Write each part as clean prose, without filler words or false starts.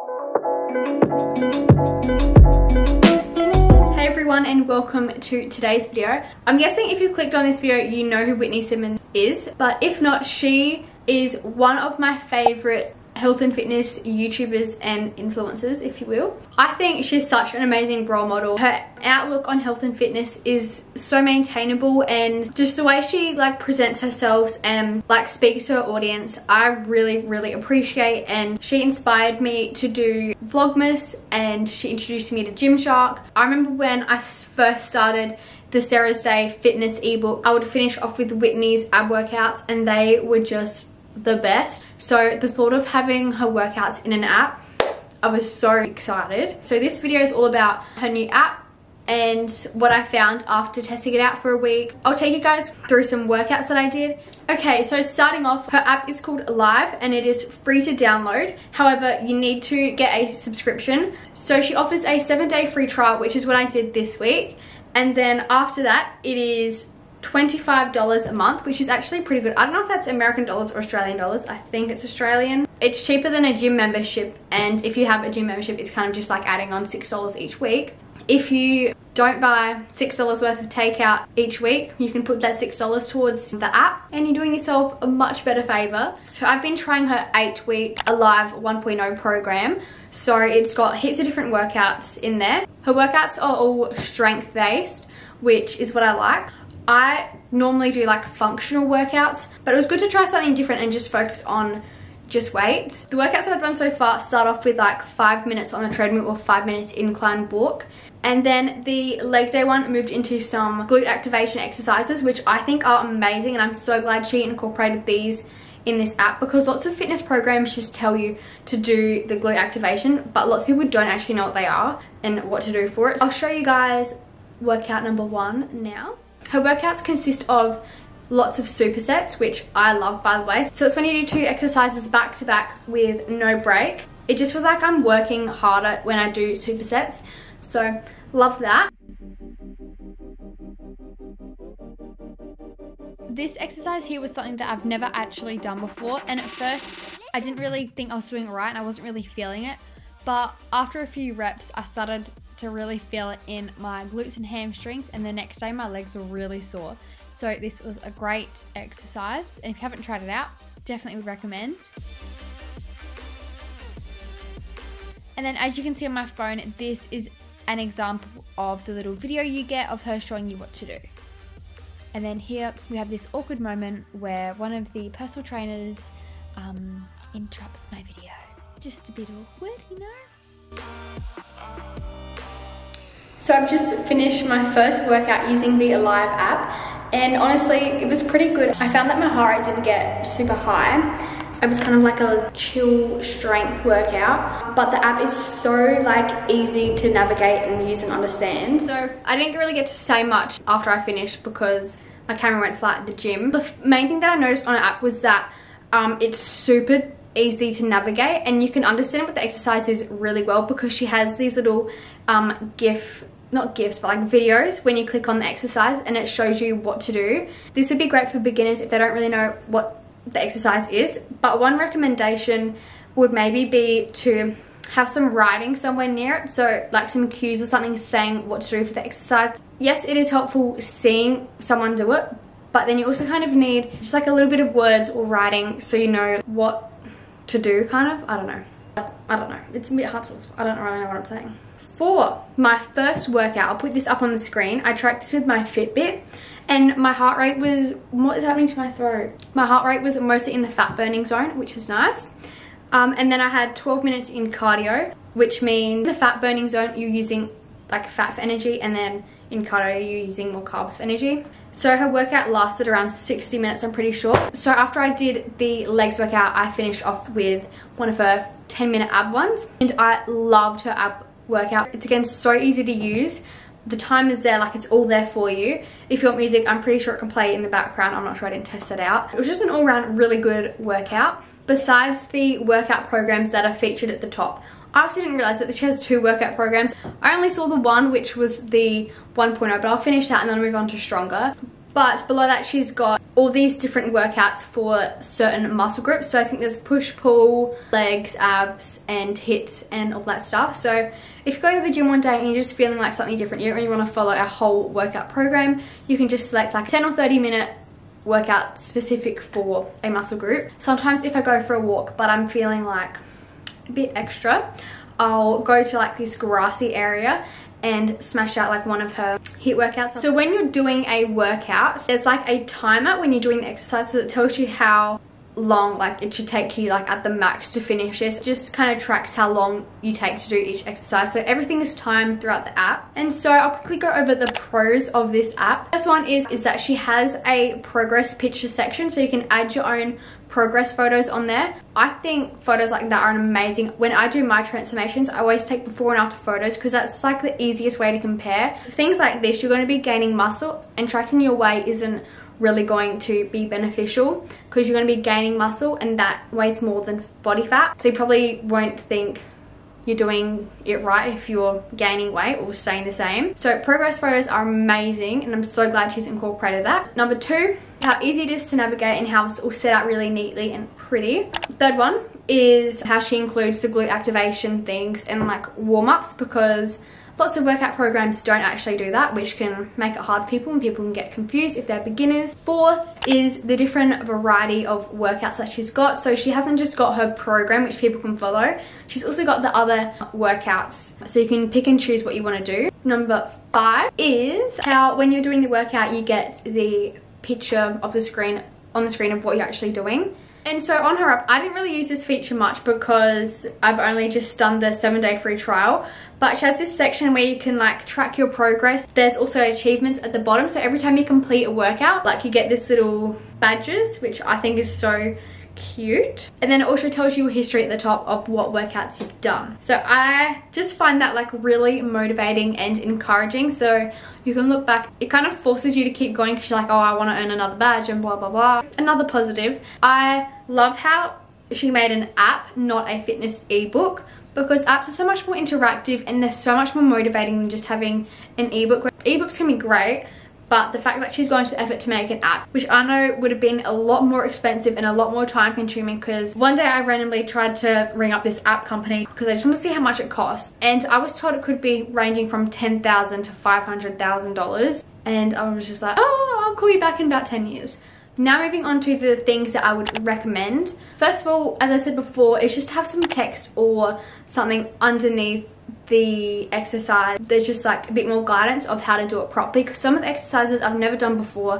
Hey everyone, and welcome to today's video. I'm guessing if you clicked on this video you know who Whitney Simmons is, but if not, she is one of my favorite health and fitness YouTubers and influencers, if you will. I think she's such an amazing role model. Her outlook on health and fitness is so maintainable, and just the way she like presents herself and like speaks to her audience, I really appreciate. And she inspired me to do Vlogmas, and she introduced me to Gymshark. I remember when I first started the Sarah's Day fitness ebook, I would finish off with Whitney's ab workouts, and they were just the best. So the thought of having her workouts in an app, I was so excited. So this video is all about her new app and what I found after testing it out for a week. I'll take you guys through some workouts that I did. Okay, so starting off, her app is called Alive and it is free to download. However, you need to get a subscription. So she offers a 7-day free trial, which is what I did this week. And then after that, it is $25 a month, which is actually pretty good. I don't know if that's American dollars or Australian dollars. I think it's Australian. It's cheaper than a gym membership, and if you have a gym membership, it's kind of just like adding on $6 each week. If you don't buy $6 worth of takeout each week, you can put that $6 towards the app and you're doing yourself a much better favor. So I've been trying her 8-week Alive 1.0 program. So it's got heaps of different workouts in there. Her workouts are all strength based, which is what I like. I normally do like functional workouts, but it was good to try something different and just focus on just weights. The workouts that I've done so far start off with like 5 minutes on the treadmill or 5 minutes incline walk. And then the leg day one moved into some glute activation exercises, which I think are amazing. And I'm so glad she incorporated these in this app, because lots of fitness programs just tell you to do the glute activation, but lots of people don't actually know what they are and what to do for it. So I'll show you guys workout number one now. Her workouts consist of lots of supersets, which I love, by the way. So it's when you do 2 exercises back to back with no break. It just feels like I'm working harder when I do supersets. So love that. This exercise here was something that I've never actually done before, and at first I didn't really think I was doing it right and I wasn't really feeling it. But after a few reps, I started to really feel it in my glutes and hamstrings, and the next day my legs were really sore. So this was a great exercise, and if you haven't tried it out, definitely would recommend. And then as you can see on my phone, this is an example of the little video you get of her showing you what to do. And then here we have this awkward moment where one of the personal trainers interrupts my video. Just a bit awkward, you know? So I've just finished my first workout using the Alive app, and honestly it was pretty good. I found that my heart rate didn't get super high. It was kind of like a chill strength workout, but the app is so like easy to navigate and use and understand. So I didn't really get to say much after I finished because my camera went flat at the gym. The main thing that I noticed on the app was that it's super easy to navigate, and you can understand what the exercise is really well because she has these little like videos when you click on the exercise, and it shows you what to do. This would be great for beginners if they don't really know what the exercise is, but one recommendation would maybe be to have some writing somewhere near it, so like some cues or something saying what to do for the exercise. Yes, it is helpful seeing someone do it, but then you also kind of need just like a little bit of words or writing so you know what to do, kind of. I don't know, it's a bit hard to, I don't really know what I'm saying. For my first workout, I'll put this up on the screen. I tracked this with my Fitbit, and my heart rate was, what is happening to my throat? My heart rate was mostly in the fat burning zone, which is nice. And then I had 12 minutes in cardio, which means the fat burning zone you're using like fat for energy, and then in cardio you're using more carbs for energy. So her workout lasted around 60 minutes, I'm pretty sure. So after I did the legs workout, I finished off with one of her 10-minute ab ones, and I loved her ab workout. It's again so easy to use. The time is there, like it's all there for you. If you want music, I'm pretty sure it can play in the background. I'm not sure, I didn't test that out. It was just an all-round really good workout. Besides the workout programs that are featured at the top, I also didn't realize that she has 2 workout programs. I only saw the one, which was the 1.0, but I'll finish that and then I'll move on to stronger. But below that, she's got all these different workouts for certain muscle groups. So I think there's push, pull, legs, abs, and HIIT, and all that stuff. So if you go to the gym one day and you're just feeling like something different, you don't really want to follow a whole workout program, you can just select like 10 or 30-minute workout specific for a muscle group. Sometimes if I go for a walk, but I'm feeling like a bit extra, I'll go to like this grassy area and smash out like one of her HIIT workouts. So when you're doing a workout, there's like a timer when you're doing the exercise, so it tells you how long like it should take you like at the max to finish this. It just kind of tracks how long you take to do each exercise. So everything is timed throughout the app. And so I'll quickly go over the pros of this app. First one is that she has a progress picture section, so you can add your own progress photos on there. I think photos like that are amazing. When I do my transformations, I always take before and after photos because that's like the easiest way to compare. For things like this, you're going to be gaining muscle, and tracking your weight isn't really going to be beneficial because you're going to be gaining muscle and that weighs more than body fat. So you probably won't think you're doing it right if you're gaining weight or staying the same. So progress photos are amazing, and I'm so glad she's incorporated that. Number two, how easy it is to navigate and how it's all set out really neatly and pretty. Third one is how she includes the glute activation things and like warm-ups, because lots of workout programs don't actually do that, which can make it hard for people and people can get confused if they're beginners. Fourth is the different variety of workouts that she's got. So she hasn't just got her program, which people can follow. She's also got the other workouts, so you can pick and choose what you want to do. Number five is how when you're doing the workout, you get the picture of the screen on the screen of what you're actually doing. And so on her app, I didn't really use this feature much because I've only just done the 7-day free trial, but she has this section where you can like track your progress. There's also achievements at the bottom, so every time you complete a workout, like you get this little badges, which I think is so cute. And then it also tells you your history at the top of what workouts you've done. So I just find that like really motivating and encouraging, so you can look back. It kind of forces you to keep going because you're like, oh, I want to earn another badge and blah blah blah. Another positive, I love how she made an app, not a fitness ebook, because apps are so much more interactive and they're so much more motivating than just having an ebook. Ebooks can be great, but the fact that she's gone to the effort to make an app, which I know would have been a lot more expensive and a lot more time consuming, because one day I randomly tried to ring up this app company because I just want to see how much it costs. And I was told it could be ranging from $10,000 to $500,000. And I was just like, oh, I'll call you back in about 10 years. Now moving on to the things that I would recommend. First of all, as I said before, is just have some text or something underneath the exercise. There's just like a bit more guidance of how to do it properly, because some of the exercises I've never done before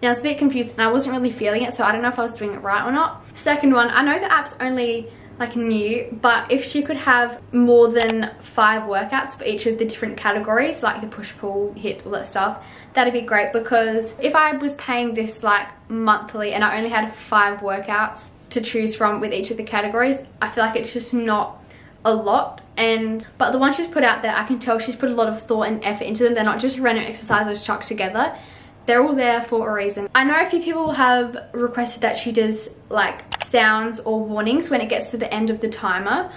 and I was a bit confused and I wasn't really feeling it, so I don't know if I was doing it right or not. Second one, I know the app's only like new, but if she could have more than 5 workouts for each of the different categories, like the push, pull, HIIT, all that stuff, that'd be great. Because if I was paying this like monthly and I only had 5 workouts to choose from with each of the categories, I feel like it's just not a lot. And but the one she's put out there, I can tell she's put a lot of thought and effort into them. They're not just random exercises chucked together. They're all there for a reason. I know a few people have requested that she does like sounds or warnings when it gets to the end of the timer,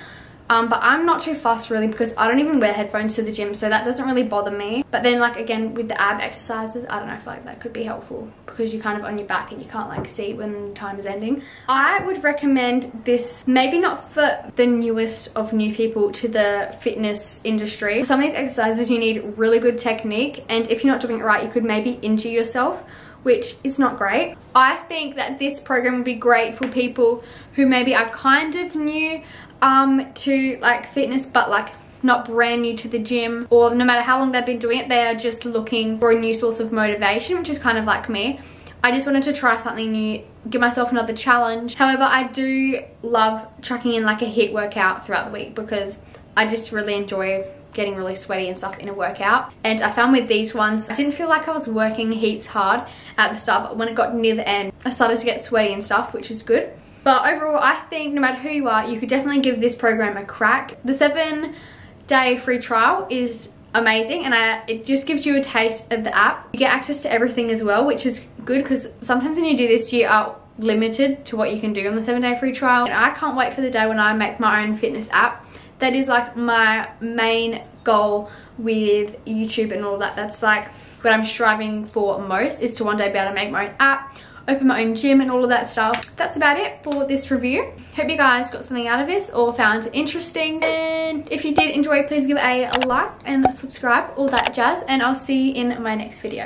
but I'm not too fussed really, because I don't even wear headphones to the gym, so that doesn't really bother me. But then like again with the ab exercises, I don't know if like that could be helpful because you're kind of on your back and you can't like see when the time is ending. I would recommend this maybe not for the newest of new people to the fitness industry. For some of these exercises you need really good technique, and if you're not doing it right you could maybe injure yourself, which is not great. I think that this program would be great for people who maybe are kind of new to like fitness, but like not brand new to the gym, or no matter how long they've been doing it, they are just looking for a new source of motivation, which is kind of like me. I just wanted to try something new, give myself another challenge. However, I do love chucking in like a HIIT workout throughout the week because I just really enjoy getting really sweaty and stuff in a workout. And I found with these ones, I didn't feel like I was working heaps hard at the start, but when it got near the end, I started to get sweaty and stuff, which is good. But overall, I think no matter who you are, you could definitely give this program a crack. The 7-day free trial is amazing, and it just gives you a taste of the app. You get access to everything as well, which is good, because sometimes when you do this, you are limited to what you can do on the 7-day free trial. And I can't wait for the day when I make my own fitness app. That is like my main goal with YouTube and all that. That's like what I'm striving for most is to one day be able to make my own app, open my own gym and all of that stuff. That's about it for this review. Hope you guys got something out of this or found it interesting. And if you did enjoy, please give it a like and subscribe, all that jazz. And I'll see you in my next video.